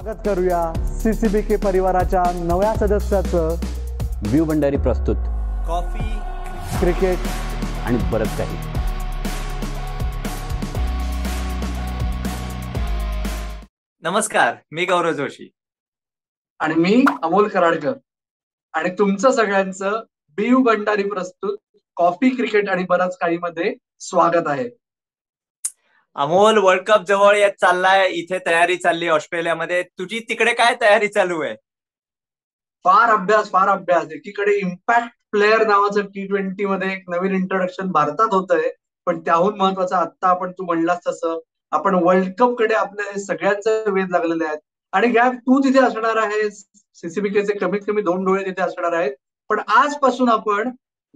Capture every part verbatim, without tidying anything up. स्वागत करूया सीसीबी के परिवाराच्या नव्या सदस्याचं। व्यू भंडारी प्रस्तुत कॉफी क्रिकेट आणि बरंच काही। नमस्कार, मी गौरव जोशी आणि मी अमोल कराडकर आणि तुमचं सगळ्यांचं व्यू भंडारी प्रस्तुत कॉफी क्रिकेट आणि बरंच काही मध्ये स्वागत आहे। अमोल, वर्ल्ड कप जवळ येत चाललाय, इथे तयारी चालली ऑस्ट्रेलियामध्ये, तुझी तिकडे काय तयारी चालू आहे? फार अभ्यास फार अभ्यास एकीकडे इम्पॅक्ट प्लेअर नावाचं टी ट्वेंटी मध्ये एक नवीन इंट्रोडक्शन भारतात होत आहे, पण त्याहून महत्वाचं आत्ता आपण तू म्हणलास तसं आपण वर्ल्ड कप कडे आपल्या सगळ्यांचं वेध लागलेले आहेत आणि गॅप तू तिथे असणार आहेस, सीसीबीकेचे कमीत कमी दोन डोळे तिथे असणार आहेत, पण आजपासून आपण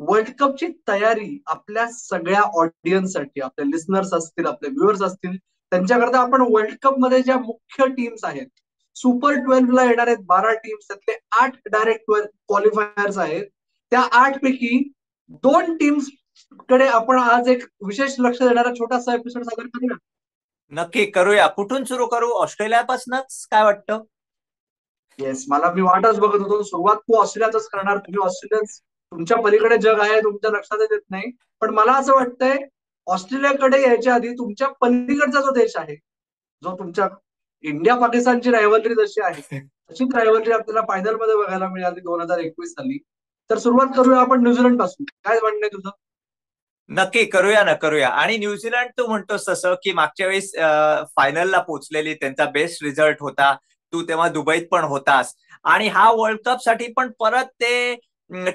वर्ल्ड कपची तयारी आपल्या सगळ्या ऑडियन्ससाठी, आपल्या लिस्नर्स असतील, आपले व्ह्युअर्स असतील, त्यांच्याकरता आपण वर्ल्ड कप मध्ये ज्या मुख्य टीम्स आहेत, सुपर ट्वेल्व ला येणार आहेत बारा टीम्स, त्यातले आठ डायरेक्ट क्वालिफायर्स आहेत, त्या आठ पैकी दोन टीम्स कडे आपण आज एक विशेष लक्ष देणारा छोटासा एपिसोड सादर करूया. नक्की करूया. कुठून सुरू करू? ऑस्ट्रेलियापासूनच काय वाटतं? येस, मला मी वाटच बघत होतो. सुरुवात तू ऑस्ट्रेलियाच करणार. तुम्ही ऑस्ट्रेलियन्स, तुमच्या पलीकडे जग आहे, तुमच्या लक्षात येत नाही, पण मला असं वाटतंय ऑस्ट्रेलियाकडे यायच्या आधी तुमच्या पलीकडचा जो देश आहे, जो तुमच्या इंडिया पाकिस्तानची रायव्हलरी जशी आहे तशीच रायव्हलरी आपल्याला फायनल मध्ये बघायला मिळाली दोन हजार एकवीस साली. तर सुरुवात करूया आपण न्यूझीलंड पासून. काय म्हणणं आहे तुझं? नक्की करूया ना, करूया. आणि न्यूझीलंड तू म्हणतोस तसं की मागच्या वेळेस फायनलला पोहोचलेली, त्यांचा बेस्ट रिझल्ट होता, तू तेव्हा दुबईत पण होतास आणि हा वर्ल्ड कप साठी पण परत ते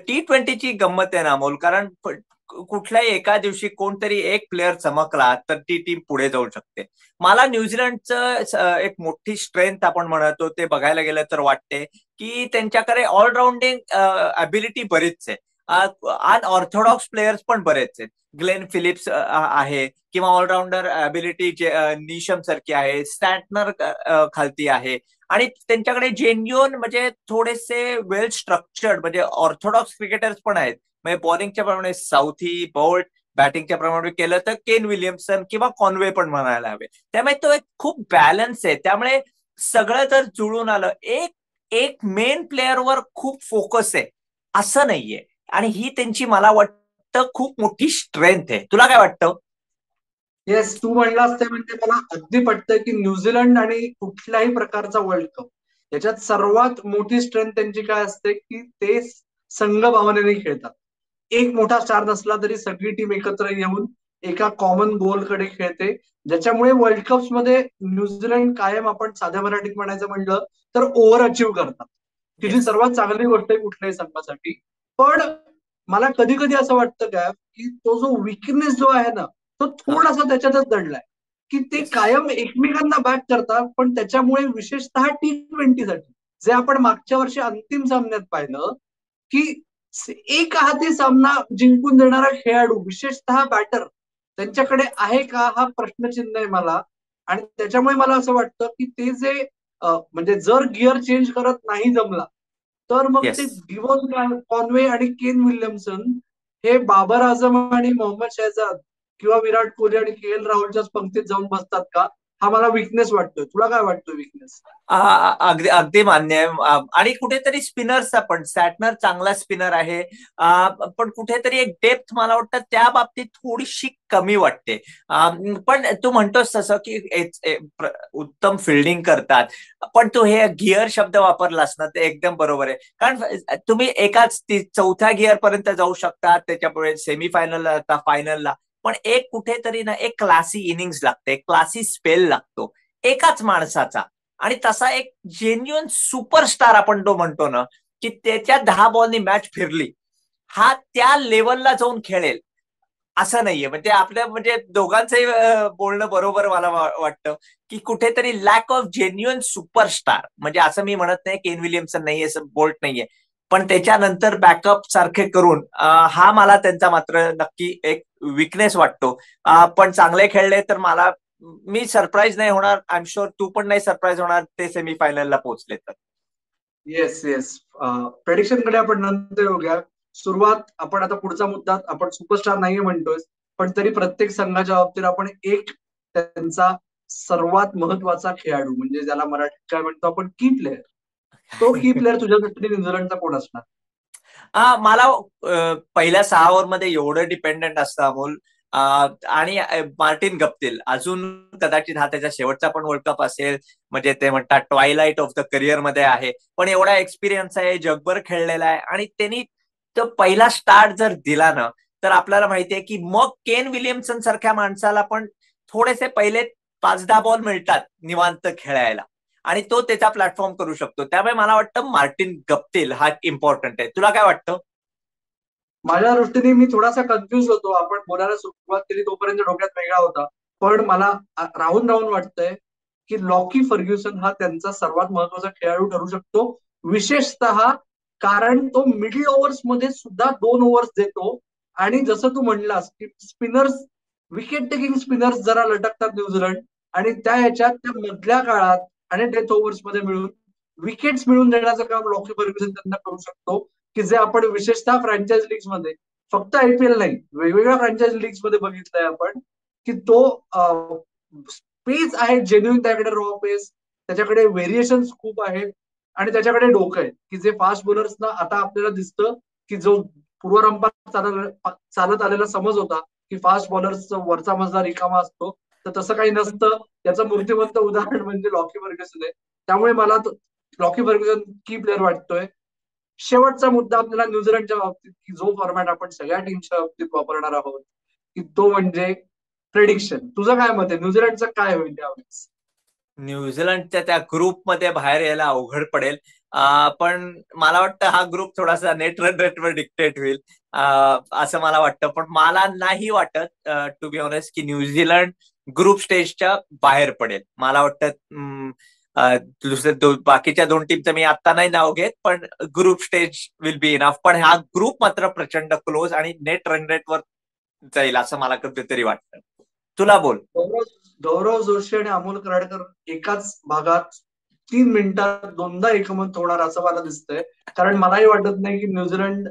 टी ट्वेंटीची गंमत आहे ना अमोल, कारण कुठल्याही एका दिवशी कोणतरी एक प्लेअर चमकला तर ती टीम पुढे जाऊ शकते. मला न्यूझीलंडचं एक मोठी स्ट्रेंथ आपण म्हणतो ते बघायला गेलं तर वाटते की त्यांच्याकडे ऑलराऊंडिंग अबिलिटी बरीच आहे, अनऑर्थोडॉक्स प्लेयर्स पण बरेच आहेत. ग्लेन फिलिप्स आहे किंवा ऑलराऊंडर अबिलिटी जे निशम सारखी आहे, स्टॅटनर खालती आहे आणि त्यांच्याकडे जेन्युअन म्हणजे थोडेसे वेल स्ट्रक्चर्ड म्हणजे ऑर्थोडॉक्स क्रिकेटर्स पण आहेत. म्हणजे बॉलिंगच्या प्रमाणे साऊथी, बोल्ट, बॅटिंगच्या प्रमाणे केलं तर केन विलियम्सन किंवा कॉनवे पण म्हणायला हवे. त्यामुळे तो एक खूप बॅलन्स आहे. त्यामुळे सगळं जर जुळून आलं, एक एक मेन प्लेअरवर खूप फोकस आहे असं नाहीये आणि ही त्यांची मला वाटतं खूप मोठी स्ट्रेंथ आहे. तुला काय वाटतं? येस, yes, तू म्हणलास ते म्हणजे मला अगदी पटतं की न्यूझीलंड आणि कुठल्याही प्रकारचा वर्ल्ड कप याच्यात सर्वात मोठी स्ट्रेंथ त्यांची काय असते की ते संघ भावनेने खेळतात. एक मोठा स्टार नसला तरी सगळी टीम एकत्र येऊन एका कॉमन गोलकडे खेळते, ज्याच्यामुळे वर्ल्ड कप्स मध्ये न्यूझीलंड कायम, आपण साध्या मराठीत म्हणायचं म्हणलं तर, ओव्हर अचीव्ह करतात. तिची सर्वात चांगली गोष्ट आहे कुठल्याही संघासाठी. पण मला कधी कधी असं वाटतं काय की तो जो विकनेस जो आहे ना तो थोडासा त्याच्यातच दडलाय की ते कायम एकमेकांना बॅक करतात, पण त्याच्यामुळे विशेषतः टी ट्वेंटीसाठी जे आपण मागच्या वर्षी अंतिम सामन्यात पाहिलं की एक हाती सामना जिंकून देणारा खेळाडू, विशेषतः बॅटर, त्यांच्याकडे आहे का हा प्रश्नचिन्ह आहे मला. आणि त्याच्यामुळे मला असं वाटतं की ते जे म्हणजे जर गिअर चेंज करत नाही जमला तर मग yes. ते डिव्हॉन कॉनवे आणि केन विल्यमसन हे बाबर आझम आणि मोहम्मद शहजाद किंवा विराट कोहली आणि के एल राहुलच्याच पंक्तीत जाऊन बसतात का, हा मला विकनेस वाटतोय. तुला काय वाटतोय विकनेस? अगदी अगदी मान्य आहे. आणि कुठेतरी स्पिनर्सचा पण, सॅटनर चांगला स्पिनर आहे पण कुठेतरी एक डेप्थ मला वाटतं त्या बाबतीत थोडीशी कमी वाटते. पण तू म्हणतोस तसं की उत्तम फिल्डिंग करतात, पण तू हे गिअर शब्द वापरलास ना ते एकदम बरोबर आहे, कारण तुम्ही एकाच चौथ्या गिअर पर्यंत जाऊ शकतात, त्याच्यापुढे सेमीफायनलला जाता, फायनलला, पण एक कुठेतरी ना एक क्लासी इनिंग्स लागते, एक क्लासी स्पेल लागतो एकाच माणसाचा. आणि तसा एक जेन्युअन सुपरस्टार आपण तो म्हणतो ना की त्याच्या दहा बॉलनी मॅच फिरली, हा त्या लेवलला जाऊन खेळेल असं नाहीये. म्हणजे आपल्या म्हणजे दोघांचंही बोलणं बरोबर मला वाटतं की कुठेतरी लॅक ऑफ जेन्युअन सुपरस्टार. म्हणजे असं मी म्हणत नाही केन विलियम्सन नाहीये, बोल्ट नाहीये, पण त्याच्यानंतर बॅकअप सारखे करून हा मला त्यांचा मात्र नक्की एक विकनेस वाटतो. पण चांगले खेळले तर मला, मी सरप्राईज नाही होणार, आय एम शुअर तू पण नाही सरप्राईज होणार ते सेमीफायनलला पोहोचले तर. येस येस, प्रेडिक्शन कडे आपण नंतर येऊया. सुरुवात आपण आता पुढचा मुद्दा, आपण सुपरस्टार नाही म्हणतोय पण तरी प्रत्येक संघाच्या बाबतीत आपण एक त्यांचा सर्वात महत्वाचा खेळाडू म्हणजे ज्याला मराठीत काय म्हणतो आपण की प्लेअर, तो की प्लेअर तुझ्यासाठी न्यूझीलंडचा कोण असणार? हा, मला पहिल्या सहा ओव्हर मध्ये एवढं डिपेंडंट असतं अमोल, आणि मार्टिन गप्टिल अजून कदाचित हा त्याचा शेवटचा पण वर्ल्ड कप असेल, म्हणजे ते म्हणतात ट्वायलाइट ऑफ द करिअर मध्ये आहे, पण एवढा एक्सपिरियन्स आहे, जगभर खेळलेला आहे, आणि त्यांनी तो पहिला स्टार्ट जर दिला ना तर आपल्याला माहिती आहे की मग केन विलियमसन सारख्या माणसाला पण थोडेसे पहिले पाच दहा बॉल मिळतात निवांत खेळायला आणि तो त्याचा प्लॅटफॉर्म करू शकतो. त्यामुळे मला वाटतं मार्टिन गप्टिल हा इम्पॉर्टंट आहे. तुला काय वाटतं? माझ्या दृष्टीने मी थोडासा कन्फ्युज होतो, आपण बोलायला सुरुवात केली तोपर्यंत डोक्यात वेगळा होता, पण मला राहून राहून वाटतंय की लॉकी फर्ग्युसन हा त्यांचा सर्वात महत्वाचा खेळाडू ठरू शकतो, विशेषतः कारण तो मिडल ओव्हर्स मध्ये सुद्धा दोन ओव्हर्स देतो, आणि जसं तू म्हणलास की स्पिनर्स, विकेट टेकिंग स्पिनर्स जरा लटकतात न्यूझीलंड, आणि त्या ह्याच्यात त्या मधल्या काळात आणि डेथ ओव्हर्स मध्ये मिळून विकेट्स मिळवून देण्याचं काम लॉकी फर्ग्युसन त्यांना करू शकतो, की जे आपण विशेषतः फ्रँचायझ लीग्स मध्ये, फक्त आयपीएल नाही, वेगवेगळ्या फ्रँचायझ लीग्स मध्ये बघितलंय आपण की तो स्पेस आहे जेन्युइन, त्याकडे रॉ पेस, त्याच्याकडे व्हेरिएशन्स खूप आहेत, आणि त्याच्याकडे डोकं आहे की जे फास्ट बॉलर्सना आता आपल्याला दिसतं की जो पूर्वरंपात चालत आलेला समज होता की फास्ट बॉलर्सचा वरचा मजला रिकामा असतो, तर तसं काही नसतं. त्याचं मूर्तिमंत उदाहरण म्हणजे लॉकी फर्ग्युसन आहे. त्यामुळे मला लॉकी फर्ग्युसन की प्लेअर वाटतोय. शेवटचा मुद्दा आपल्याला न्यूझीलंडच्या बाबतीत, की जो फॉर्मॅट आपण सगळ्या टीमच्या बाबतीत वापरणार आहोत, की तो म्हणजे प्रेडिक्शन. तुझं काय मत आहे, न्यूझीलंडचं काय होईल त्यावेळेस? न्यूझीलंडच्या त्या ग्रुपमध्ये बाहेर यायला अवघड पडेल, पण मला वाटतं हा ग्रुप थोडासा नेट रन रेटवर डिक्टेट होईल असं मला वाटतं. पण मला नाही वाटत टू बी ऑनेस्ट की न्यूझीलंड ग्रुप स्टेजच्या बाहेर पडेल. मला वाटतं दुसरे दो बाकीच्या दोन टीमचं मी आता नाही नाव घेत, पण group stage will be enough. पण हा ग्रुप मात्र प्रचंड क्लोज आणि नेट रन रेटवर जाईल असं मला कधीतरी वाटतं. तुला बोल. गौरव जोशी आणि अमोल कराडकर एकाच भागात तीन मिनिटात दोनदा एकमत होणार असं मला दिसतंय, कारण मलाही वाटत नाही की न्यूझीलंड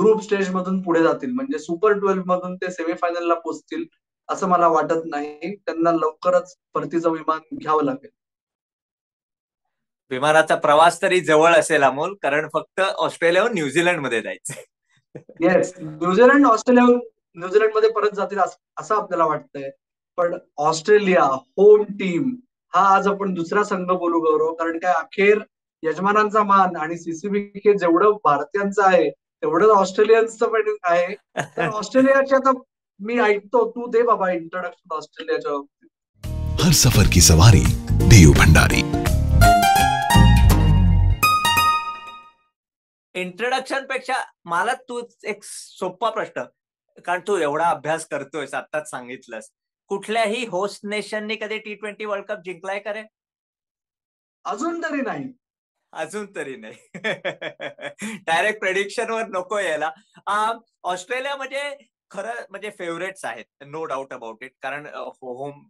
ग्रुप स्टेज मधून पुढे जातील, म्हणजे सुपर ट्वेल्व मधून ते सेमीफायनलला पोहोचतील असं मला वाटत नाही. त्यांना लवकरच परतीचं विमान घ्यावं लागेल. विमानाचा प्रवास तरी जवळ असेल अमोल, कारण फक्त ऑस्ट्रेलियाहून न्यूझीलंड मध्ये जायचं. येस, न्यूझीलंड ऑस्ट्रेलियाहून न्यूझीलंड मध्ये परत जातील असं आपल्याला वाटतंय. पण ऑस्ट्रेलिया होम टीम हा आज आपण दुसरा संघ बोलू गौरव, कारण काय अखेर यजमानांचा मान आणि सीसीबी जेवढं भारतीयांचं आहे तेवढंच ऑस्ट्रेलियन्सचं पण आहे. तर ऑस्ट्रेलियाच्या आता मी ऐकतो, तू दे बाबा इंट्रोडक्शन ऑस्ट्रेलियाच्या बाबतीत. हर सफर की सवारी देव भंडारी. इंट्रोडक्शन पेक्षा मला तू एक सोपा प्रश्न, कारण तू एवढा अभ्यास करतोय, आताच सांगितलंस, कुठल्याही होस्ट नेशनने कधी टी ट्वेंटी वर्ल्ड कप जिंकलाय का रे? अजून तरी नाही. अजून तरी नाही. डायरेक्ट प्रेडिक्शन वर नको यायला. ऑस्ट्रेलिया म्हणजे खरं म्हणजे फेवरेट्स आहेत, नो डाऊट अबाउट इट, कारण होम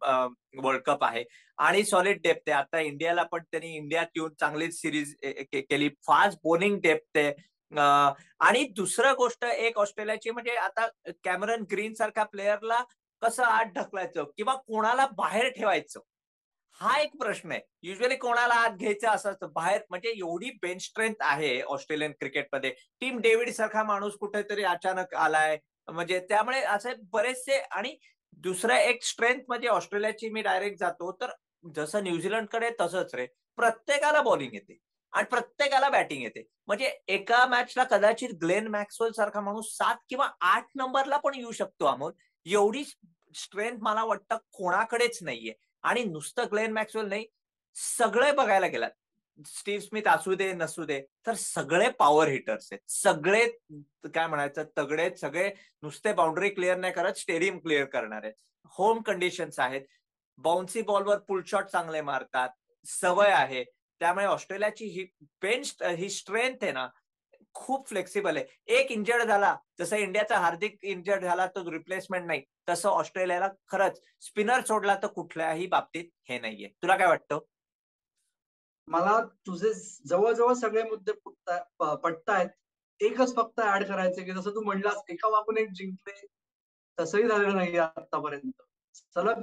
वर्ल्ड कप आहे आणि सॉलिड डेप्थ आहे. आता इंडियाला पण त्यांनी इंडियात येऊन चांगलीच सिरीज केली, फास्ट बॉलिंग डेप्थ आहे. आणि दुसरं गोष्ट एक ऑस्ट्रेलियाची म्हणजे आता कॅमरन ग्रीन सारख्या प्लेअरला कसं आत ढकलायचं किंवा कोणाला बाहेर ठेवायचं हा एक प्रश्न आहे. युजली कोणाला आत घ्यायचं असं बाहेर, म्हणजे एवढी बेंच स्ट्रेंथ आहे ऑस्ट्रेलियन क्रिकेटमध्ये. टीम डेव्हिड सारखा माणूस कुठेतरी अचानक आलाय, म्हणजे त्यामुळे असे बरेचसे. आणि दुसरं एक स्ट्रेंथ म्हणजे ऑस्ट्रेलियाची, मी डायरेक्ट जातो तर जसं न्यूझीलंडकडे तसंच रे, प्रत्येकाला बॉलिंग येते आणि प्रत्येकाला बॅटिंग येते. म्हणजे एका मॅचला कदाचित ग्लेन मॅक्सवेल सारखा माणूस सात किंवा आठ नंबरला पण येऊ शकतो अमोल. एवढी स्ट्रेंथ मला वाटतं कोणाकडेच नाहीये. आणि नुसतं ग्लेन मॅक्सवेल नाही, सगळे बघायला गेलात, स्टीव्ह स्मिथ असू दे नसू दे, तर सगळे पॉवर हिटर्स आहेत, सगळे काय म्हणायचं तगडे, सगळे नुसते बाउंड्री क्लिअर नाही करत, स्टेडियम क्लिअर करणार आहेत. होम कंडिशन्स आहेत, बाउन्सी बॉलवर पुलशॉट चांगले मारतात, सवय आहे. त्यामुळे ऑस्ट्रेलियाची ही बेंच ही स्ट्रेंथ आहे ना, खूप फ्लेक्सिबल आहे. एक इंजर्ड झाला, जसं इंडियाचा हार्दिक इंजर्ड झाला तर रिप्लेसमेंट नाही, तसं ऑस्ट्रेलियाला खरंच स्पिनर सोडला तर कुठल्याही बाबतीत हे नाहीये. तुला काय वाटतं? मला तुझे जवळजवळ सगळे मुद्दे पटतायत. एकच फक्त ऍड करायचं की जसं तू म्हणलास एका वाकून एक जिंकले, तसंही झालेलं नाहीये आतापर्यंत. सलग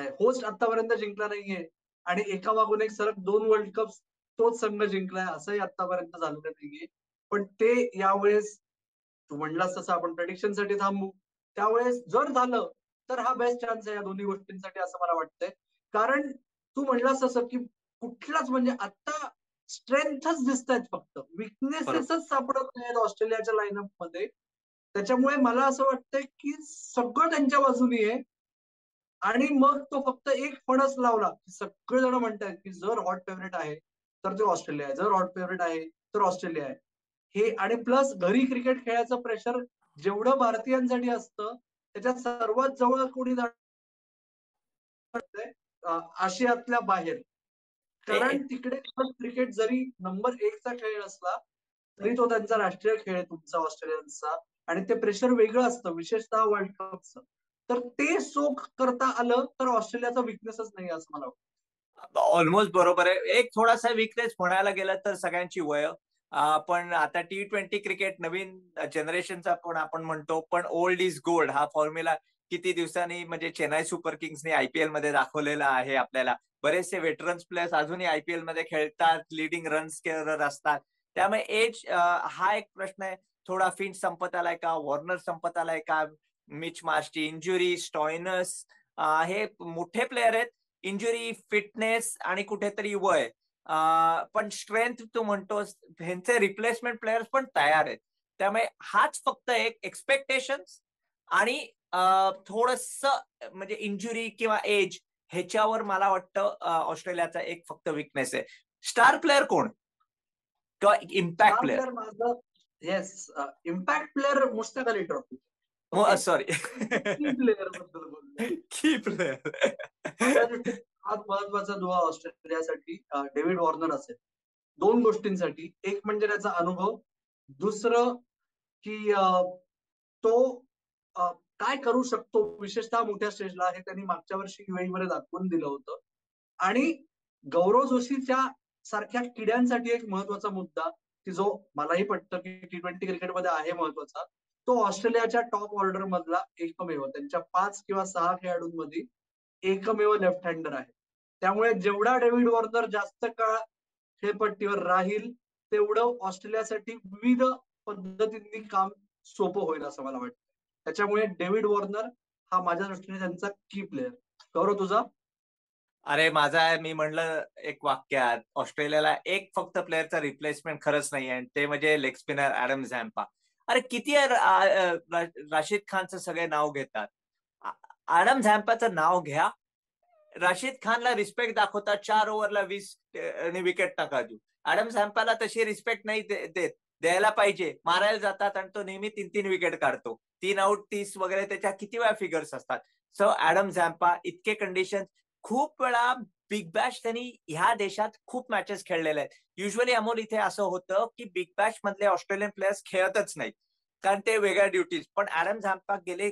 होस्ट आतापर्यंत जिंकला नाहीये आणि एका मागून एक सरक दोन वर्ल्ड कप तोच संघ जिंकलाय असंही आतापर्यंत झालेलं नाहीये. पण ते यावेळेस तू म्हणलास तसं आपण प्रेडिक्शन साठी थांबू, त्यावेळेस जर झालं तर हा बेस्ट चान्स आहे या दोन्ही गोष्टींसाठी असं मला वाटतंय. कारण तू म्हणलास तसं की कुठलाच म्हणजे आता स्ट्रेंथच दिसतायत, फक्त विकनेसेसच सापडत नाहीत ऑस्ट्रेलियाच्या लाईनअप मध्ये. त्याच्यामुळे मला असं वाटतंय की सगळं त्यांच्या बाजूनी आहे आणि मग तो फक्त एक फणस लावला. सगळेजण म्हणतात की जर हॉट फेवरेट आहे तर ते ऑस्ट्रेलिया आहे, जर हॉट फेवरेट आहे तर ऑस्ट्रेलिया आहे हे. आणि प्लस घरी क्रिकेट खेळायचं प्रेशर जेवढं भारतीयांसाठी असतं त्याच्यात सर्वात जवळ कोणी आशियातल्या बाहेर, कारण तिकडे क्रिकेट जरी नंबर एकचा खेळ असला तरी तो त्यांचा राष्ट्रीय खेळ आहे तुमचा ऑस्ट्रेलियांचा आणि ते प्रेशर वेगळं असतं विशेषतः वर्ल्ड कपचं. तर ते सोक करता आलं तर ऑस्ट्रेलियाचा विकनेसच नाही असं मला वाटतं. ऑलमोस्ट बरोबर आहे. एक थोडासा विकनेस म्हणायला गेला तर सगळ्यांची वय, पण आता टी ट्वेंटी क्रिकेट नवीन जनरेशनचा पण आपण म्हणतो, पण ओल्ड इज गोल्ड हा फॉर्म्युला किती दिवसांनी म्हणजे चेन्नई सुपर किंग्सने आयपीएल मध्ये दाखवलेला आहे आपल्याला. बरेचसे वेटरन्स प्लेयर्स अजूनही आयपीएल मध्ये खेळतात, लिडिंग रन्स स्कोरर असतात, त्यामुळे एज हा एक प्रश्न आहे. थोडा फिंच संपत आलाय का, वॉर्नर संपत आलाय का, मिच मार्शची इंजुरी, स्टॉयनस, हे मोठे प्लेयर आहेत. इंजुरी, फिटनेस आणि कुठेतरी वय, पण स्ट्रेंथ तू म्हणतोस, ह्यांचे रिप्लेसमेंट प्लेयर्स पण तयार आहेत. त्यामुळे हाच फक्त एक एक्सपेक्टेशन आणि थोडस म्हणजे इंजुरी किंवा एज ह्याच्यावर मला वाटतं ऑस्ट्रेलियाचा एक फक्त विकनेस आहे. स्टार प्लेअर कोण किंवा इम्पॅक्ट प्लेअर? माझं yes impact player Mushtaq Ali trophy, sorry player बद्दल बोलतो की प्लेअर आज महत्वाचा दुवा ऑस्ट्रेलियासाठी डेव्हिड वॉर्नर असेल दोन गोष्टींसाठी. एक म्हणजे त्याचा अनुभव, दुसरं की तो काय करू शकतो विशेषतः मोठ्या स्टेजला, हे त्यांनी मागच्या वर्षी युएई मध्ये दाखवून दिलं होतं. आणि गौरव जोशीच्या सारख्या किड्यांसाठी एक महत्वाचा मुद्दा की जो मलाही पटतं की टी ट्वेंटी क्रिकेटमध्ये आहे महत्वाचा, तो ऑस्ट्रेलियाच्या टॉप ऑर्डर मधला एकमेव, त्यांच्या पाच किंवा सहा खेळाडूंमध्ये एकमेव लेफ्ट हँडर आहे. त्यामुळे जेवढा डेव्हिड वॉर्नर जास्त काळ खेळपट्टीवर राहील तेवढं ऑस्ट्रेलियासाठी विविध पद्धतींनी काम सोपं होईल असं मला वाटतं. त्याच्यामुळे डेव्हिड वॉर्नर हा माझ्या दृष्टीने त्यांचा की प्लेअर. गौरव तुझा? अरे माझा मी म्हणलं एक वाक्यात ऑस्ट्रेलियाला एक फक्त प्लेअरचा रिप्लेसमेंट खरंच नाही आहे, ते म्हणजे लेग स्पिनर ऍडम झॅम्पा. अरे किती राशिद खानचं सगळे नाव घेतात, ऍडम झॅम्पाचं नाव घ्या, राशिद खानला रिस्पेक्ट दाखवतात, चार ओव्हरला वीस विकेट टाका देऊ. ऍडम झॅम्पाला तशी रिस्पेक्ट नाही देत, द्यायला पाहिजे. मारायला जातात आणि तो नेहमी तीन तीन विकेट काढतो, तीन आउट तीस वगैरे त्याच्या किती वेळा फिगर्स असतात. सो ऍडम झॅम्पा इतके कंडिशन खूप वेळा बिग बॅश त्यांनी ह्या देशात खूप मॅचेस खेळलेल्या आहेत. युजली अमोल इथे असं होतं की बिग बॅश मधले ऑस्ट्रेलियन प्लेयर्स खेळतच नाहीत कारण ते वेगळ्या ड्युटीज, पण ऍडम झॅम्पा गेले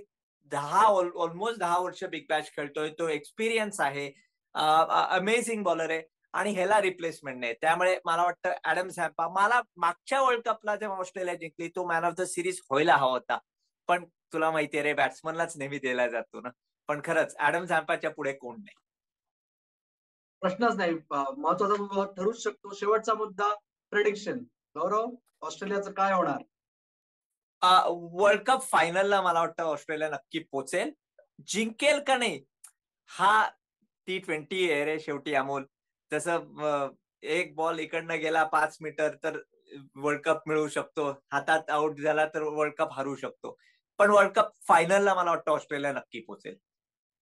दहा ऑलमोस्ट दहा वर्ष बिग बॅश खेळतोय, तो एक्सपिरियन्स आहे, अमेझिंग बॉलर आहे आणि ह्याला रिप्लेसमेंट नाही. त्यामुळे मला वाटतं ऍडम झॅम्पा, मला मागच्या वर्ल्ड कपला जेव्हा ऑस्ट्रेलिया जिंकली तो मॅन ऑफ द सिरीज व्हायला हवा होता, पण तुला माहितीये रे बॅट्समनलाच नेहमी दिला जातो ना. पण खरंच ऍडम झॅम्पाच्या पुढे कोण नाही, प्रश्नच नाही. महत्वाचा मुद्दा ठरूच शकतो. शेवटचा मुद्दा प्रेडिक्शन. गौरव, ऑस्ट्रेलियाचं काय होणार? वर्ल्ड कप फायनलला मला वाटतं ऑस्ट्रेलिया नक्की पोहोचेल. जिंकेल का नाही हा टी ट्वेंटी आहे रे शेवटी अमोल. जसं एक बॉल इकडनं गेला पाच मीटर तर वर्ल्ड कप मिळू शकतो, हातात आउट झाला तर वर्ल्ड कप हरू शकतो. पण वर्ल्ड कप फायनलला मला वाटतं ऑस्ट्रेलिया नक्की पोहोचेल.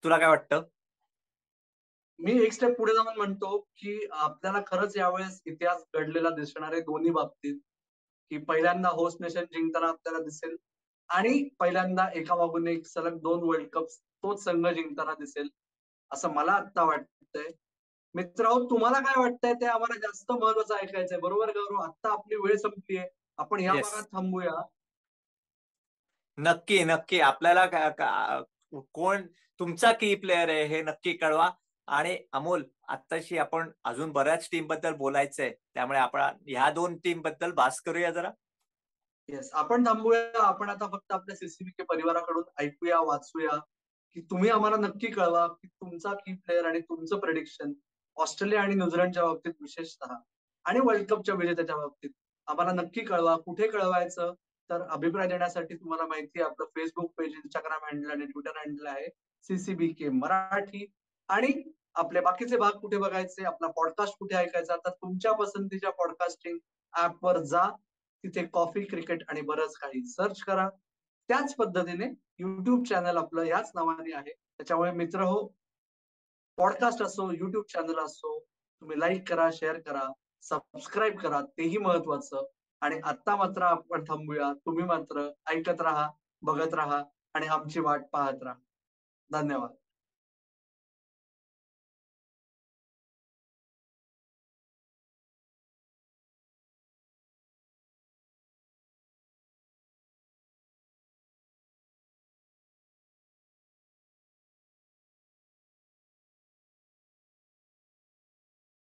तुला काय वाटतं? मी एक स्टेप पुढे जाऊन म्हणतो की आपल्याला खरंच यावेळेस इतिहास घडलेला दिसणार आहे दोन्ही बाबतीत, की पहिल्यांदा होस्ट नेशन जिंकताना आपल्याला दिसेल आणि पहिल्यांदा एका मागून एक सलग दोन वर्ल्ड कप तोच संघ जिंकताना दिसेल असं मला आता वाटतंय. मित्रांनो, तुम्हाला काय वाटतंय ते आम्हाला जास्त महत्वाचं ऐकायचंय, बरोबर गौरव? आता आपली वेळ संपलीये, आपण या भागात थांबूया. नक्की नक्की आपल्याला कोण तुमचा की प्लेअर आहे हे नक्की कळवा. आणि अमोल, आत्ताशी आपण अजून बऱ्याच टीम बद्दल बोलायचंय, त्यामुळे आपण ह्या दोन टीम बद्दल बास करूया जरा. येस, आपण थांबूया. आपण आता फक्त आपल्या सीसीबीके परिवाराकडून ऐकूया, वाचूया की तुम्ही आम्हाला नक्की कळवा की तुमचा की प्लेयर आणि तुमचं प्रेडिक्शन ऑस्ट्रेलिया आणि न्यूझीलंडच्या बाबतीत विशेषतः आणि वर्ल्ड कपच्या विजेत्याच्या बाबतीत आम्हाला नक्की कळवा. कुठे कळवायचं तर अभिप्राय देण्यासाठी तुम्हाला माहिती आहे आपलं फेसबुक पेज, इंस्टाग्राम हँडल आणि ट्विटर हँडल आहे सीसीबीके मराठी. आणि आपले बाकीचे भाग कुठे बघायचे, आपला पॉडकास्ट कुठे ऐकायचा, तर तुमच्या पसंतीच्या पॉडकास्टिंग ऍप वर जा, तिथे कॉफी क्रिकेट आणि बरंच काही सर्च करा. त्याच पद्धतीने युट्यूब चॅनल आपलं याच नावाने आहे, त्याच्यामुळे मित्र हो पॉडकास्ट असो युट्यूब चॅनल असो तुम्ही लाईक करा, शेअर करा, सबस्क्राईब करा, तेही महत्वाचं. आणि आता मात्र आपण थांबूया, तुम्ही मात्र ऐकत राहा, बघत राहा आणि आमची वाट पाहत राहा. धन्यवाद.